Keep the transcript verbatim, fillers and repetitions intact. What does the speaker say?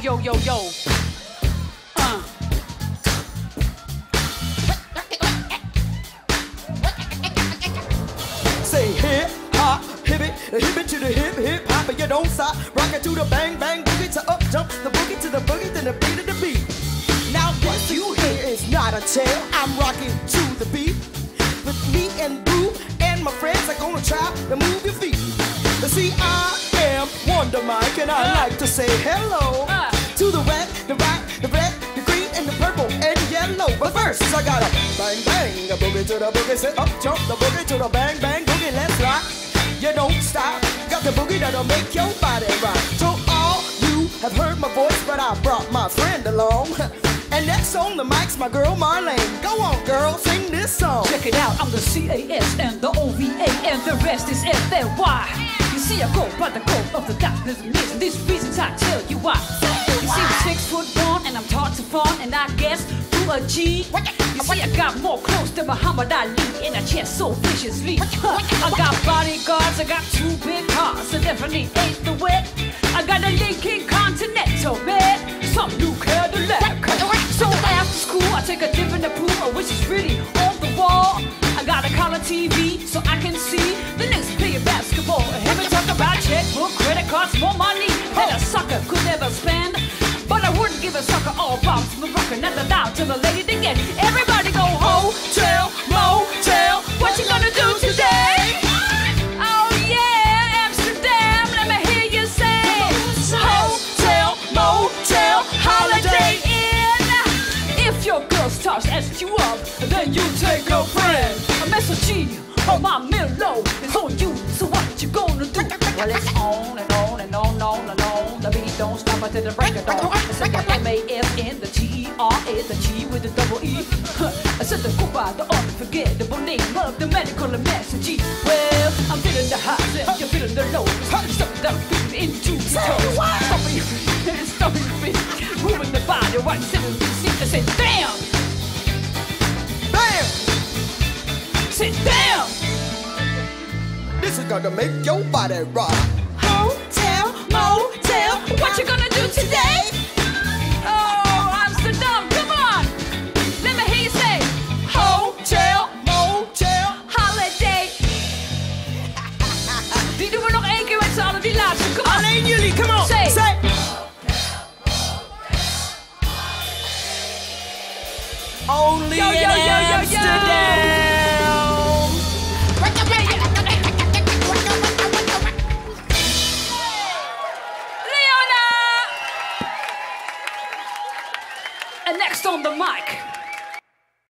Yo, yo, yo, yo. Uh. Say hip hop, hip it, hip it to the hip, hip hop, and you don't stop. Rock it to the bang, bang, boogie to up jump, the boogie to the boogie, then the beat of the beat. Now what you hear is not a tale. I'm rocking to the beat with me and Boo and my friends are gonna try to move your feet. See, I am Wonder Mike, and I uh, like to say hello uh, to the red, the black, the red, the green, and the purple, and the yellow. But first, I gotta bang, bang, a boogie to the boogie, sit up, jump the boogie to the bang, bang, boogie, let's rock. You don't stop, got the boogie that'll make your body rock. So all you have heard my voice, but I brought my friend along. And next on the mic's my girl Marlayne. Go on, girl, sing this song. Check it out, I'm the C A S and the O V A, and the rest is F L Y. See, I go by the coat of the darkness and mist. These reasons I tell you why. You see, I'm six foot one and I'm taught to fawn, and I guess through a G. You see, I got more clothes than Muhammad Ali, and I chest so viciously. I got bodyguards, I got two big cars, I definitely ain't the wet. I got a Lincoln Continental, man, some new Cadillac. So after school, I take a dip in the pool, which is really on the wall. I got a color T V so I can see the next play of basketball. Checkbook, credit cards, more money than a sucker could ever spend. But I wouldn't give a sucker all bombs from a rocker, not allowed to the lady to get. Everybody go hotel, motel, what you gonna do today? Oh yeah, Amsterdam, let me hear you say. Hotel, motel, Holiday Inn. If your girl starts asking you up, then you take your friend. A message G on my Milo is on you, so what you gonna do? Well, it's on and on and on and on and on. The beat don't stop until the break of dawn. I said the M A S N, the G E R S, the G with the double E. I said the Cuba, the unforgettable name of the medical and message. Well, I'm feeling the highs and you're feeling the lows. It's something that'll beat me into your toes. Stomping your feet, stomping your feet, moving the body right in the seat. I said, damn! Bam! Sit down! This is gonna make your body rock. Hotel, motel, what you gonna do today? Oh, Amsterdam, come on. Let me hear you say. Hotel, motel, Holiday. Die doen we nog één keer met z'n allen, die laatste. Kom op. Alleen jullie, come on. Say. Say. Hotel, motel, Holiday. Only yo, in yo, yo, Amsterdam. Yo, yo, yo. Next on the mic.